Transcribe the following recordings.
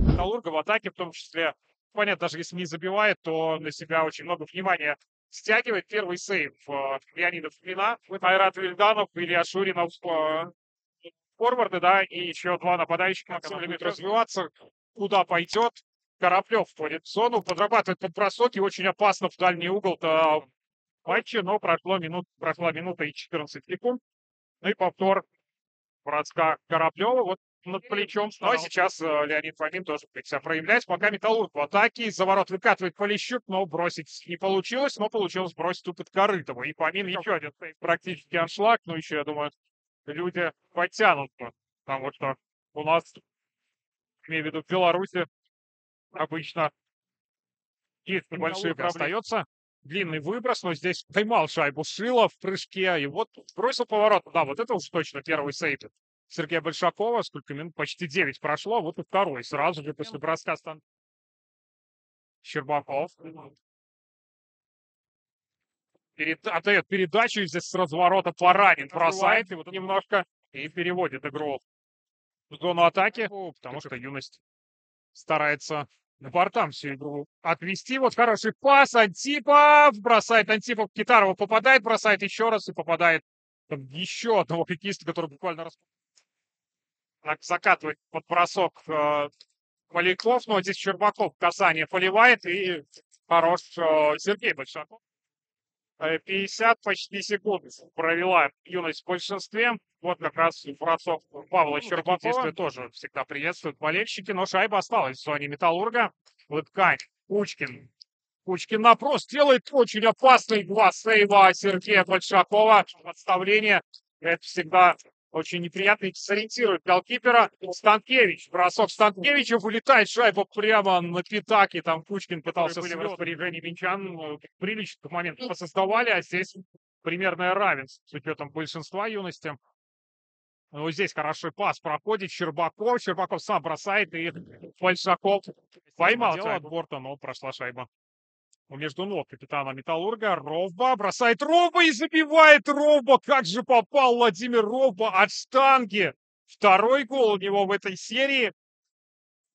Металлурга в атаке, в том числе, понятно, даже если не забивает, то на себя очень много внимания стягивает. Первый сейв Леонида Фомина, Айрат Вильданов, Илья Шуринов, форварды, да, и еще два нападающих, которые будут развиваться, куда пойдет. Кораблев входит в зону, подрабатывает под бросок и очень опасно в дальний угол-то матча, но прошла минута и 14 секунд. Ну и повтор броска Кораблева вот над плечом. Ну а сейчас Леонид Фомин тоже принялся проявлять. Пока Металлург в атаке, из-за ворот выкатывает Полещук, но бросить не получилось, но получилось бросить у Подкорытого. И Фомин еще один практически аншлаг, но еще, я думаю, люди подтянут, потому что у нас, имею в виду, в Беларуси обычно есть небольшие проблемы. Остается длинный выброс, но здесь поймал шайбу Шилов в прыжке и вот бросил поворот. Да, вот это уж точно первый сейв Сергея Большакова. Сколько минут? Почти 9 прошло. Вот и второй. Сразу же после броска Щербаков отдает передачу, и здесь с разворота Поранин бросает, и вот немножко и переводит игру в зону атаки, потому что Юность старается на бортам всю игру отвести. Вот хороший пас Антипов. Бросает Антипов. Китарова попадает, бросает еще раз и попадает. Там еще одного хоккеиста, который буквально закатывает под бросок Малейклов. Но здесь Щербаков касание поливает. И хорош Сергей Большаков. 50 почти секунд провела Юность в большинстве. Вот как раз бросок Павла Щербакова. Действия тоже всегда приветствуют болельщики. Но шайба осталась в зоне Металлурга. Лапкань, Кучкин. Кучкин напрос делает очень опасный два сейва Сергея Большакова. Отставление. Это всегда очень неприятно. И сориентирует голкипера. Станкевич. Бросок Станкевича. Вылетает шайба прямо на пятак. И там Кучкин пытался были в распоряжении Винчан. Приличных моментов посоздавали. А здесь примерное равенство с учетом большинства Юности. Вот здесь хороший пас проходит. Щербаков. Щербаков сам бросает. И Фальшаков поймал от борта. Но прошла шайба между ног капитана Металлурга. Ровба бросает. Ровба и забивает Ровба. Как же попал Владимир Ровба от штанги. Второй гол у него в этой серии.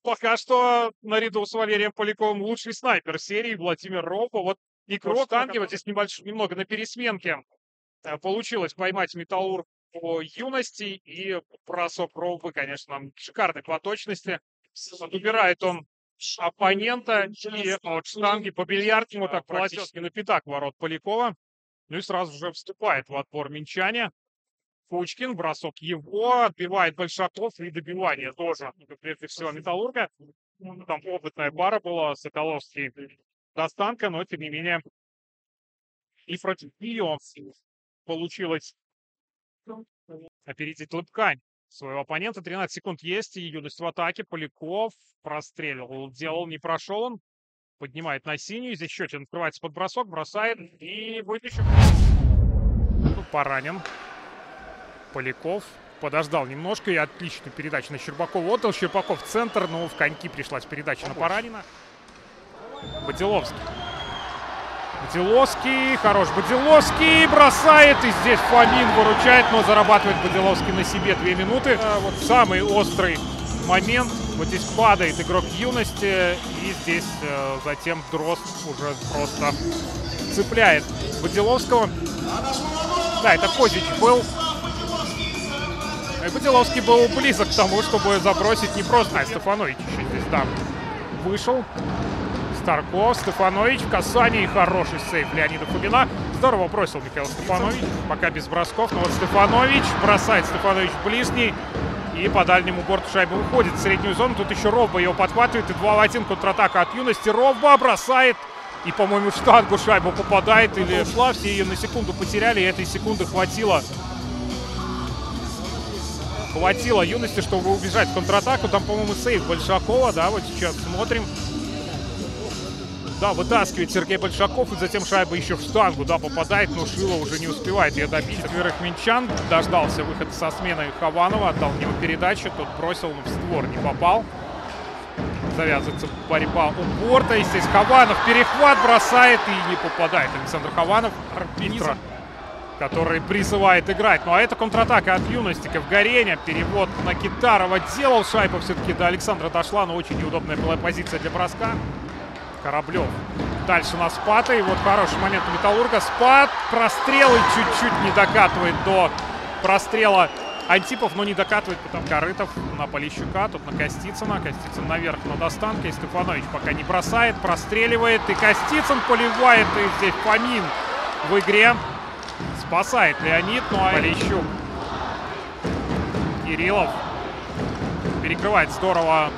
Пока что наряду с Валерием Поляковым лучший снайпер серии Владимир Ровба. Вот игрок штанги. Вот здесь немного на пересменке получилось поймать Металлург по Юности. И бросок Ровбы, конечно, шикарный по точности. Убирает он оппонента и от штанги по бильярдному так практически на пятак ворот Полякова. Ну и сразу же вступает в отбор минчане. Кучкин, бросок его, отбивает Большаков и добивание тоже, прежде всего, Металлурга. Там опытная пара была, Соколовский до Станка, но тем не менее и против нее получилось опередить Лапкань своего оппонента. 13 секунд есть, и Юность в атаке. Поляков прострелил, делал, не прошел он. Поднимает на синюю, здесь Щетин открывается под бросок, бросает и вытащил. Поранен. Поляков подождал немножко и отличную передачу на Щербакова отдал. Щербаков в центр, но в коньки пришлась передача на Поранина. Бодиловский. Бодиловский, хорош Бодиловский, бросает, и здесь Фомин выручает, но зарабатывает Бодиловский на себе 2 минуты. Вот самый острый момент, вот здесь падает игрок Юности, и здесь затем Дрозд уже просто цепляет Бодиловского. Да, это Козич был. И Бодиловский был близок к тому, чтобы забросить не просто. Стефанович еще здесь, да, вышел. Старков, Стефанович, касание и хороший сейв Леонида Фомина. Здорово бросил Михаил Стефанович, пока без бросков. Но вот Стефанович бросает, Стефанович ближний. И по дальнему борту шайба уходит в среднюю зону. Тут еще Ровба ее подхватывает. И 2 в 1 контратака от Юности. Ровба бросает. И, по-моему, в штангу шайба попадает или шла. Все ее на секунду потеряли. И этой секунды хватило. Хватило Юности, чтобы убежать в контратаку. Там, по-моему, сейв Большакова. Да, вот сейчас смотрим. Да, вытаскивает Сергей Большаков, и затем шайба еще в штангу, да, попадает, но Шило уже не успевает ее добить. Четверых минчан, дождался выхода со смены Хованова, отдал ему передачу, тот бросил, но в створ не попал. завязывается борьба у борта. И здесь Хованов перехват бросает и не попадает. Александр Хованов, арбитр, который призывает играть. Ну а это контратака от юности. Ковгореня. Перевод на Китарова делал. Шайба все-таки до Александра дошла, но очень неудобная была позиция для броска. Кораблев дальше на спата. И вот хороший момент у Металлурга. Спад, прострелы, чуть-чуть не докатывает до прострела Антипов, но не докатывает, потому что Корытов на Полещука, тут на Костицына. Костицын наверх на достанке. И Стефанович пока не бросает, простреливает. И Костицын поливает. И здесь Фомин в игре. Спасает Леонид. Ну а Полещук. Кириллов перекрывает здорово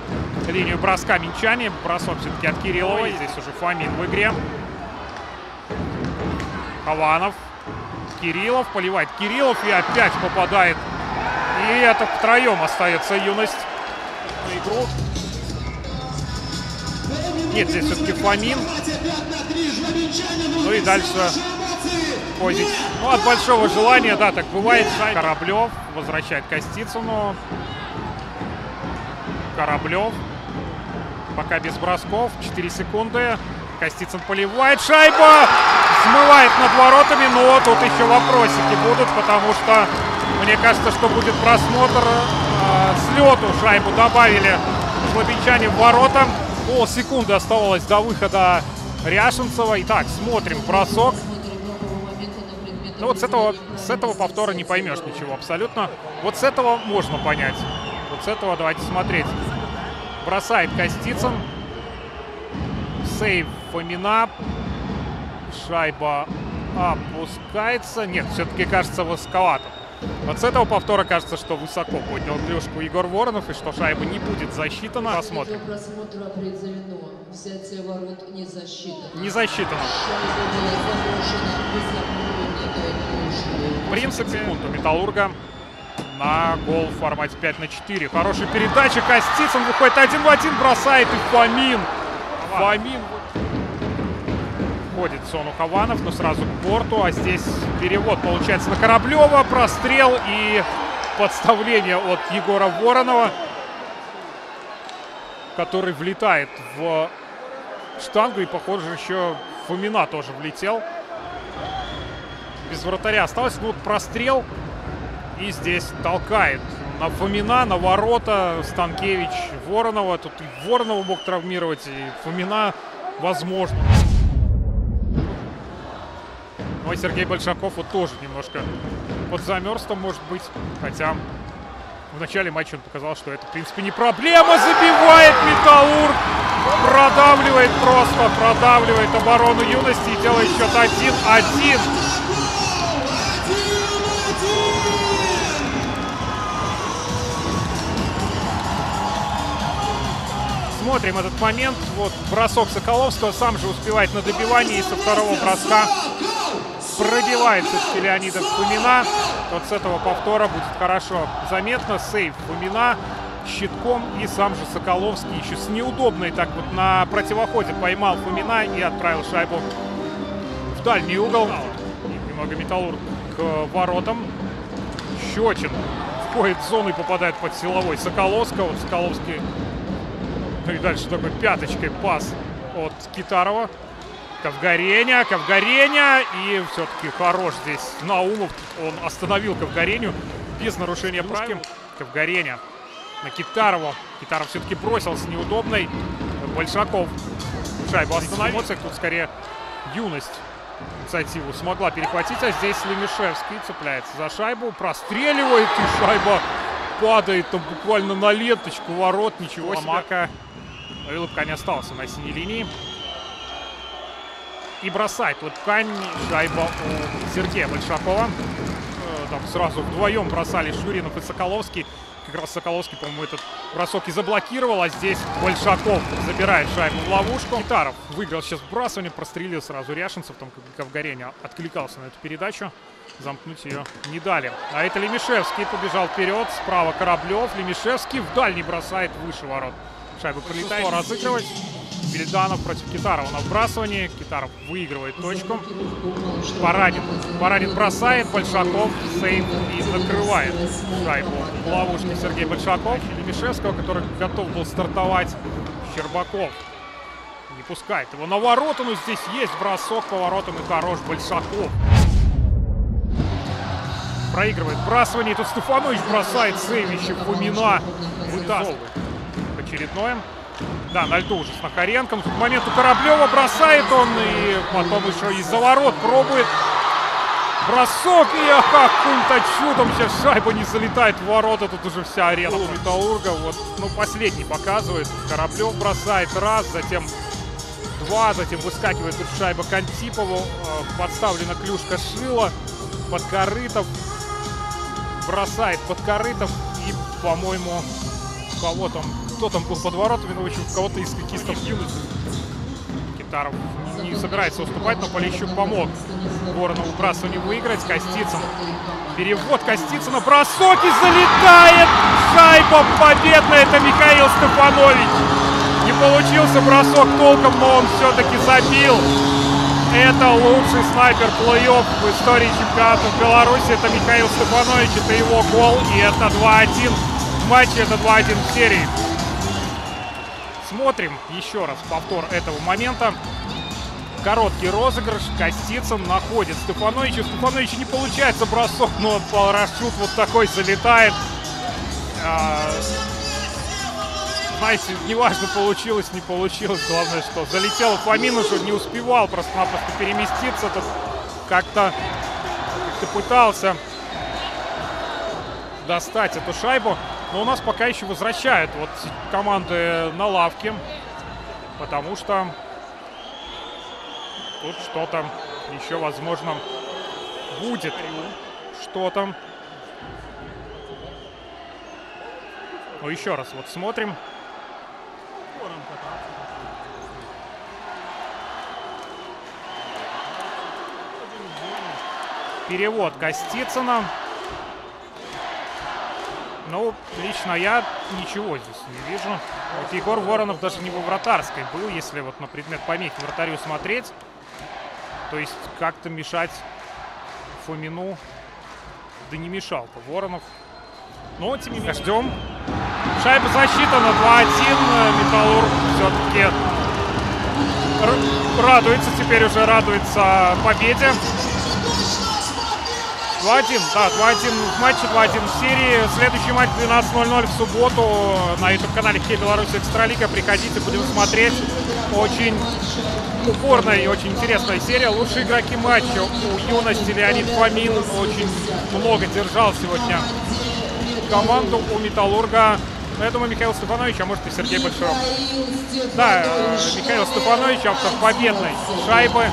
линию броска Минчани. Бросок все-таки от Кириллова. И здесь уже Фомин в игре. Хованов. Кириллов. Поливает Кириллов. И опять попадает. И это втроем остается юность на игру. Нет, здесь все-таки Фомин. Ну и дальше ходит. Ну, от большого желания, да, так бывает. Кораблев возвращает Костицыну. Кораблев. Пока без бросков. 4 секунды. Костицын поливает. Шайба! Смывает над воротами. Но тут еще вопросики будут, потому что мне кажется, что будет просмотр слету. Шайбу добавили слабинчане в ворота. Полсекунды оставалось до выхода Ряшенцева. Итак, смотрим бросок. Ну вот с этого повтора не поймешь ничего абсолютно. Вот с этого можно понять. Вот с этого давайте смотреть. Бросает Костицын. Сейв Фомина. Шайба опускается. Нет, все-таки кажется высоковато. Вот с этого повтора кажется, что высоко поднял клюшку Егор Воронов, и что шайба не будет засчитана. Посмотрим. Не засчитано. В принципе, секунду Металлурга на гол в формате 5 на 4. Хорошая передача. Костицын выходит 1 в 1, бросает, и Фомин. Фомин входит в зону Хованов, но сразу к борту. А здесь перевод получается на Кораблева. Прострел и подставление от Егора Воронова, который влетает в штангу. И, похоже, еще Фомина тоже влетел. Без вратаря осталось. Вот прострел. И здесь толкает на Фомина, на ворота Станкевич Воронова. Тут и Воронова мог травмировать, и Фомина возможно. Но Сергей Большаков вот тоже немножко подзамерз там, может быть. Хотя в начале матча он показал, что это, в принципе, не проблема. Забивает Металлург. Продавливает просто. Продавливает оборону юности и делает счет 1-1. Смотрим этот момент. Вот бросок Соколовского. Сам же успевает на добивании. И со второго броска пробивает все-таки Леонида Фомина. Вот с этого повтора будет хорошо заметно. Сейв Фомина щитком. И сам же Соколовский еще с неудобной, так вот на противоходе поймал Фомина и отправил шайбу в дальний угол. И немного Металлург к воротам. Щечин входит в зону и попадает под силовой Соколовского. Соколовский. Ну и дальше такой пяточкой пас от Китарова. Ковгореня, Ковгореня. И все-таки хорош здесь Наумов. Он остановил Ковгореню без нарушения правил. Ковгореня на Китарова. Китаров все-таки бросил с неудобной. Большаков шайбу остановил. Тут скорее юность инициативу смогла перехватить. А здесь Лемешевский цепляется за шайбу. Простреливает, и шайба падает там буквально на ленточку ворот. Ничего себе. Мака. И Лапкань остался на синей линии. И бросает Лапкань. Шайба у Сергея Большакова. Там сразу вдвоем бросали Шуринов и Соколовский. Как раз Соколовский, по-моему, этот бросок и заблокировал. А здесь Большаков забирает шайбу в ловушку. Китаров выиграл сейчас вбрасывание. Прострелил сразу Ряшенцев. Там Ковгореня откликался на эту передачу. Замкнуть ее не дали. А это Лемешевский побежал вперед. Справа Кораблев. Лемешевский в дальний бросает выше ворот. Шайба прилетает. Разыгрывать. Вильданов против Китарова на вбрасывании. Китаров выигрывает точку. Поранин. Поранин бросает. Большаков сейв и закрывает шайбу в ловушке Сергей Большаков. Лемешевского, который готов был стартовать Щербаков не пускает его на ворота, но здесь есть бросок по воротам и хорош Большаков. Проигрывает бросание, и тут Стефанович бросает Севича, Фомина вытаскивает. Очередное. Да, на льду уже с Нахаренком. Тут момент у Кораблева, бросает он, и потом еще из-за ворот пробует. Бросок, и каким-то чудом сейчас шайба не залетает в ворота, тут уже вся арена у Металлурга. Вот, ну, последний показывает. Кораблев бросает раз, затем два, затем выскакивает тут шайба к Антипову. Подставлена клюшка Шила, Подкорытов. Бросает Подкорытов и, по-моему, кого там, кто там был под воротами, ну, в общем, кого-то из хоккеистов Юность. Китаров не собирается уступать, но Полещук помог Воронову бросу не выиграть. Костицын. Перевод Костицына. Бросок, и залетает шайба победная. Это Михаил Стефанович. Не получился бросок толком, но он все-таки забил. Это лучший снайпер плей-офф в истории чемпионата в Беларуси. Это Михаил Стефанович. Это его гол. И это 2-1 в матче. Это 2-1 в серии. Смотрим еще раз повтор этого момента. Короткий розыгрыш. Костицын находит Стефановича. Стефановича не получается бросок, но парашют вот такой залетает. Знаете, неважно, получилось, не получилось. Главное, что залетело по минусу, не успевал просто-напросто переместиться. Как-то пытался достать эту шайбу. Но у нас пока еще возвращают вот команды на лавке, потому что тут что-то еще, возможно, будет. Что-то. Ну, еще раз вот смотрим. Перевод Костицына. Ну, лично я ничего здесь не вижу. Вот Егор Воронов даже не во вратарской был, если вот на предмет помехи вратарю смотреть. То есть как-то мешать Фомину, да не мешал Воронов. Но тем не менее ждем. Шайба засчитана, 2-1. Металлург все-таки радуется, теперь уже радуется победе. 2-1, да, 2-1 в матче, 2-1 в серии. Следующий матч 12:00 в субботу на YouTube-канале «Хоккей Беларусь Экстралига». Приходите, будем смотреть. Очень упорная и очень интересная серия. Лучшие игроки матча у Юности. Леонид Фомин очень много держал сегодня команду у Металлурга. Но я думаю, Михаил Стефанович, а может и Сергей Большаков. Да, Михаил Стефанович, автор победной шайбы.